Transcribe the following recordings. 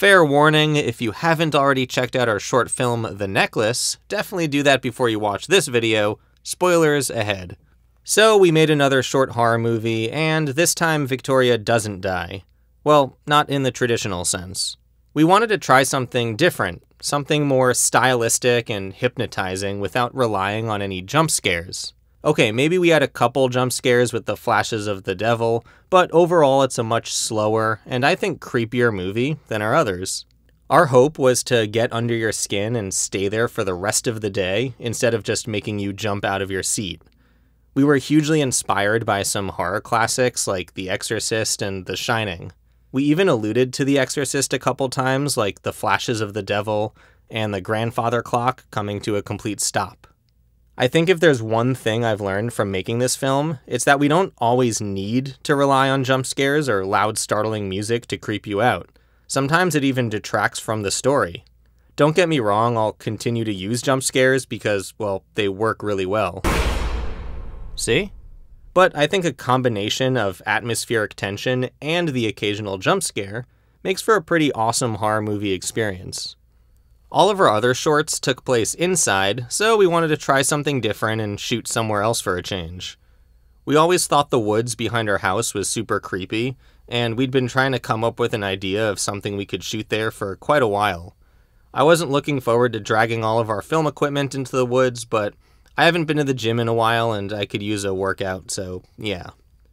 Fair warning, if you haven't already checked out our short film, The Necklace, definitely do that before you watch this video. Spoilers ahead. So we made another short horror movie, and this time Victoria doesn't die. Well, not in the traditional sense. We wanted to try something different, something more stylistic and hypnotizing without relying on any jump scares. Okay, maybe we had a couple jump scares with The Flashes of the Devil, but overall it's a much slower and I think creepier movie than our others. Our hope was to get under your skin and stay there for the rest of the day instead of just making you jump out of your seat. We were hugely inspired by some horror classics like The Exorcist and The Shining. We even alluded to The Exorcist a couple times, like The Flashes of the Devil and The Grandfather Clock coming to a complete stop. I think if there's one thing I've learned from making this film, it's that we don't always need to rely on jump scares or loud startling music to creep you out. Sometimes it even detracts from the story. Don't get me wrong, I'll continue to use jump scares because, well, they work really well. See? But I think a combination of atmospheric tension and the occasional jump scare makes for a pretty awesome horror movie experience. All of our other shorts took place inside, so we wanted to try something different and shoot somewhere else for a change. We always thought the woods behind our house was super creepy, and we'd been trying to come up with an idea of something we could shoot there for quite a while. I wasn't looking forward to dragging all of our film equipment into the woods, but I haven't been to the gym in a while and I could use a workout, so yeah.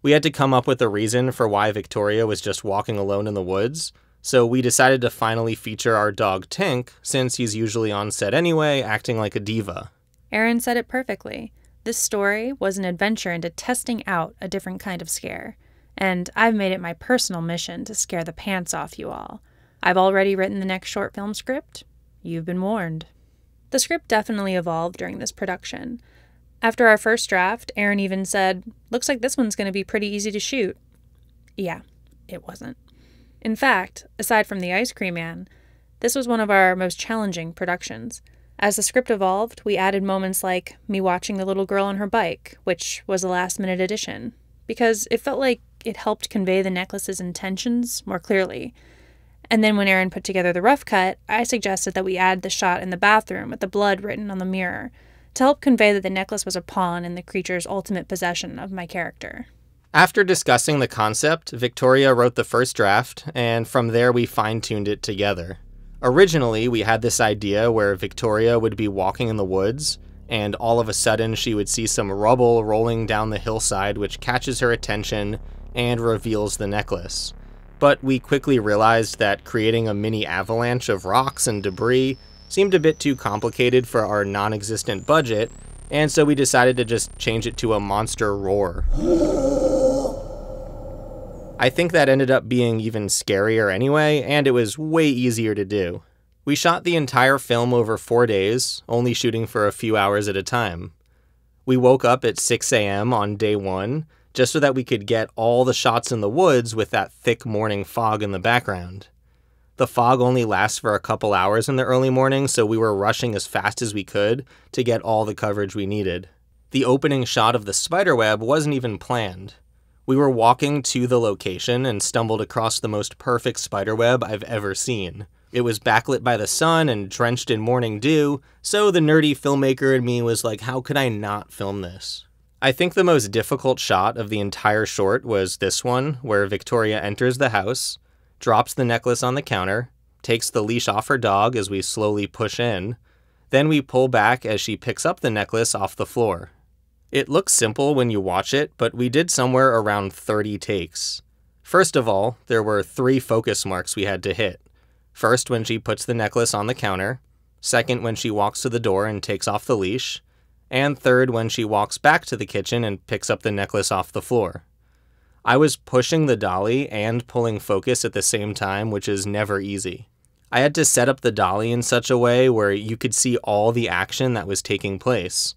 We had to come up with a reason for why Victoria was just walking alone in the woods, so we decided to finally feature our dog Tink, since he's usually on set anyway, acting like a diva. Aaron said it perfectly. This story was an adventure into testing out a different kind of scare, and I've made it my personal mission to scare the pants off you all. I've already written the next short film script. You've been warned. The script definitely evolved during this production. After our first draft, Aaron even said, "Looks like this one's going to be pretty easy to shoot." Yeah, it wasn't. In fact, aside from The Ice Cream Man, this was one of our most challenging productions. As the script evolved, we added moments like me watching the little girl on her bike, which was a last-minute addition, because it felt like it helped convey the necklace's intentions more clearly. And then when Aaron put together the rough cut, I suggested that we add the shot in the bathroom with the blood written on the mirror to help convey that the necklace was a pawn in the creature's ultimate possession of my character. After discussing the concept, Victoria wrote the first draft, and from there we fine-tuned it together. Originally, we had this idea where Victoria would be walking in the woods, and all of a sudden she would see some rubble rolling down the hillside which catches her attention and reveals the necklace. But we quickly realized that creating a mini avalanche of rocks and debris seemed a bit too complicated for our non-existent budget, and so we decided to just change it to a monster roar. I think that ended up being even scarier anyway, and it was way easier to do. We shot the entire film over 4 days, only shooting for a few hours at a time. We woke up at 6 a.m. on day one, just so that we could get all the shots in the woods with that thick morning fog in the background. The fog only lasts for a couple hours in the early morning, so we were rushing as fast as we could to get all the coverage we needed. The opening shot of the spiderweb wasn't even planned. We were walking to the location and stumbled across the most perfect spiderweb I've ever seen. It was backlit by the sun and drenched in morning dew, so the nerdy filmmaker in me was like, how could I not film this? I think the most difficult shot of the entire short was this one, where Victoria enters the house, drops the necklace on the counter, takes the leash off her dog as we slowly push in, then we pull back as she picks up the necklace off the floor. It looks simple when you watch it, but we did somewhere around 30 takes. First of all, there were 3 focus marks we had to hit. First, when she puts the necklace on the counter, second, when she walks to the door and takes off the leash, and third, when she walks back to the kitchen and picks up the necklace off the floor. I was pushing the dolly and pulling focus at the same time, which is never easy. I had to set up the dolly in such a way where you could see all the action that was taking place.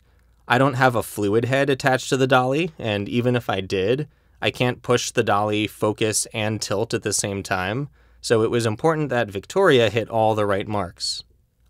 I don't have a fluid head attached to the dolly, and even if I did, I can't push the dolly, focus, and tilt at the same time, so it was important that Victoria hit all the right marks.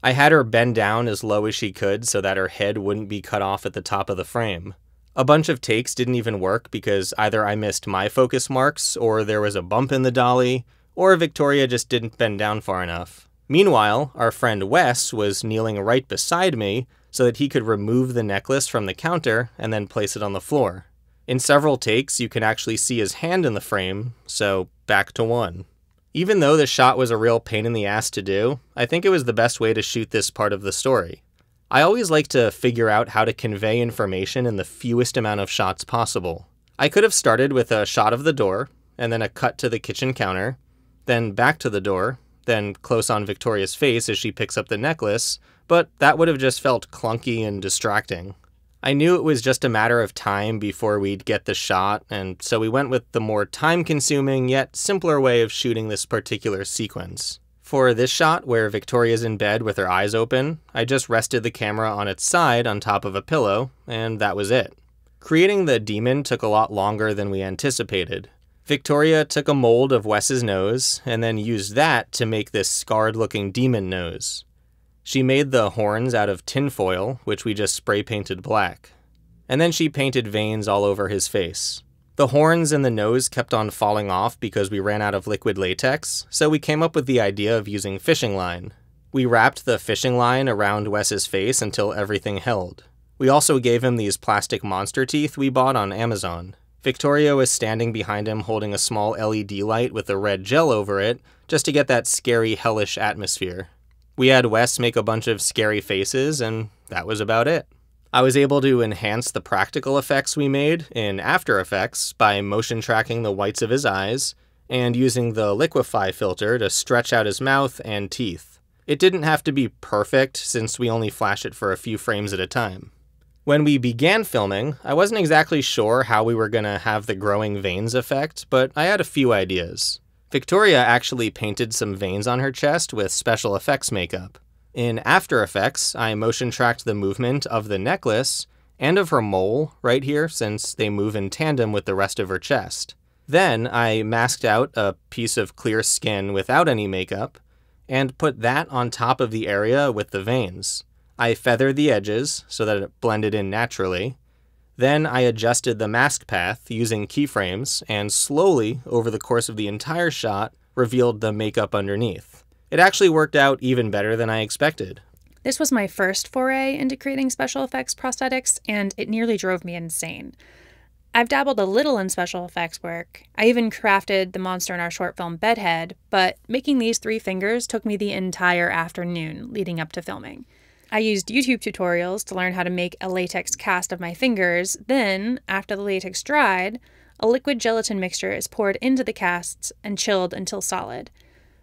I had her bend down as low as she could so that her head wouldn't be cut off at the top of the frame. A bunch of takes didn't even work because either I missed my focus marks, or there was a bump in the dolly, or Victoria just didn't bend down far enough. Meanwhile, our friend Wes was kneeling right beside me so that he could remove the necklace from the counter and then place it on the floor. In several takes, you can actually see his hand in the frame, so back to one. Even though the shot was a real pain in the ass to do, I think it was the best way to shoot this part of the story. I always like to figure out how to convey information in the fewest amount of shots possible. I could have started with a shot of the door, and then a cut to the kitchen counter, then back to the door, then close on Victoria's face as she picks up the necklace, but that would have just felt clunky and distracting. I knew it was just a matter of time before we'd get the shot, and so we went with the more time-consuming yet simpler way of shooting this particular sequence. For this shot, where Victoria's in bed with her eyes open, I just rested the camera on its side on top of a pillow, and that was it. Creating the demon took a lot longer than we anticipated. Victoria took a mold of Wes's nose, and then used that to make this scarred-looking demon nose. She made the horns out of tinfoil, which we just spray-painted black. And then she painted veins all over his face. The horns and the nose kept on falling off because we ran out of liquid latex, so we came up with the idea of using fishing line. We wrapped the fishing line around Wes's face until everything held. We also gave him these plastic monster teeth we bought on Amazon. Victoria was standing behind him holding a small LED light with a red gel over it, just to get that scary, hellish atmosphere. We had Wes make a bunch of scary faces, and that was about it. I was able to enhance the practical effects we made in After Effects by motion tracking the whites of his eyes, and using the Liquify filter to stretch out his mouth and teeth. It didn't have to be perfect, since we only flash it for a few frames at a time. When we began filming, I wasn't exactly sure how we were going to have the growing veins effect, but I had a few ideas. Victoria actually painted some veins on her chest with special effects makeup. In After Effects, I motion tracked the movement of the necklace and of her mole right here, since they move in tandem with the rest of her chest. Then I masked out a piece of clear skin without any makeup and put that on top of the area with the veins. I feathered the edges so that it blended in naturally. Then I adjusted the mask path using keyframes and slowly, over the course of the entire shot, revealed the makeup underneath. It actually worked out even better than I expected. This was my first foray into creating special effects prosthetics, and it nearly drove me insane. I've dabbled a little in special effects work. I even crafted the monster in our short film Bedhead, but making these three fingers took me the entire afternoon leading up to filming. I used YouTube tutorials to learn how to make a latex cast of my fingers, then, after the latex dried, a liquid gelatin mixture is poured into the casts and chilled until solid.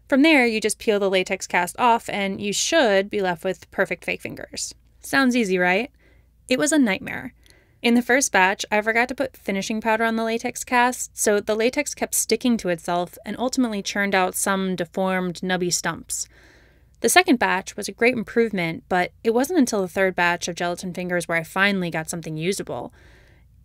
From there, you just peel the latex cast off and you should be left with perfect fake fingers. Sounds easy, right? It was a nightmare. In the first batch, I forgot to put finishing powder on the latex cast, so the latex kept sticking to itself and ultimately churned out some deformed, nubby stumps. The second batch was a great improvement, but it wasn't until the third batch of gelatin fingers where I finally got something usable.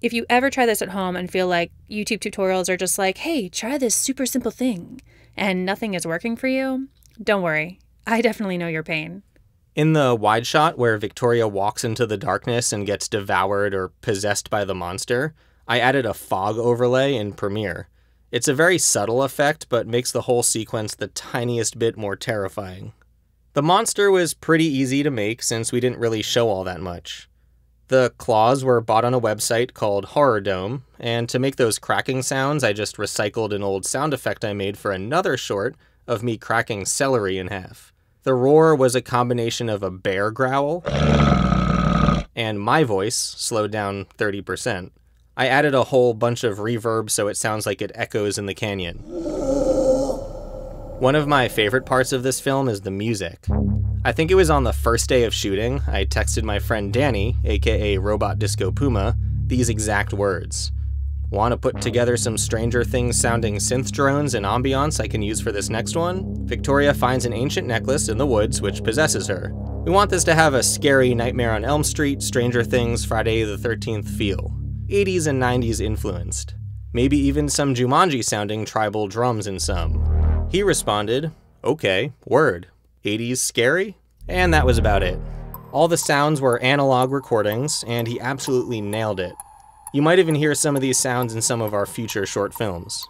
If you ever try this at home and feel like YouTube tutorials are just like, hey, try this super simple thing, and nothing is working for you, don't worry. I definitely know your pain. In the wide shot where Victoria walks into the darkness and gets devoured or possessed by the monster, I added a fog overlay in Premiere. It's a very subtle effect, but makes the whole sequence the tiniest bit more terrifying. The monster was pretty easy to make since we didn't really show all that much. The claws were bought on a website called Horror Dome, and to make those cracking sounds, I just recycled an old sound effect I made for another short of me cracking celery in half. The roar was a combination of a bear growl and my voice, slowed down 30%. I added a whole bunch of reverb so it sounds like it echoes in the canyon. One of my favorite parts of this film is the music. I think it was on the first day of shooting, I texted my friend Danny, aka Robot Disco Puma, these exact words. Want to put together some Stranger Things sounding synth drones and ambiance I can use for this next one? Victoria finds an ancient necklace in the woods which possesses her. We want this to have a scary Nightmare on Elm Street, Stranger Things, Friday the 13th feel. 80s and 90s influenced. Maybe even some Jumanji sounding tribal drums in some. He responded, okay, word. 80s scary? And that was about it. All the sounds were analog recordings, and he absolutely nailed it. You might even hear some of these sounds in some of our future short films.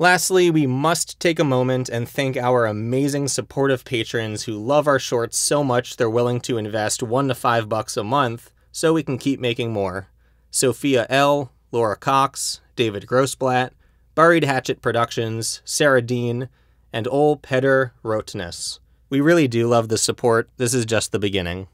Lastly, we must take a moment and thank our amazing supportive patrons who love our shorts so much they're willing to invest $1 to $5 a month so we can keep making more. Sophia L., Laura Cox, David Grossblatt, Buried Hatchet Productions, Sarah Dean, and Ole Petter Rotness. We really do love the support. This is just the beginning.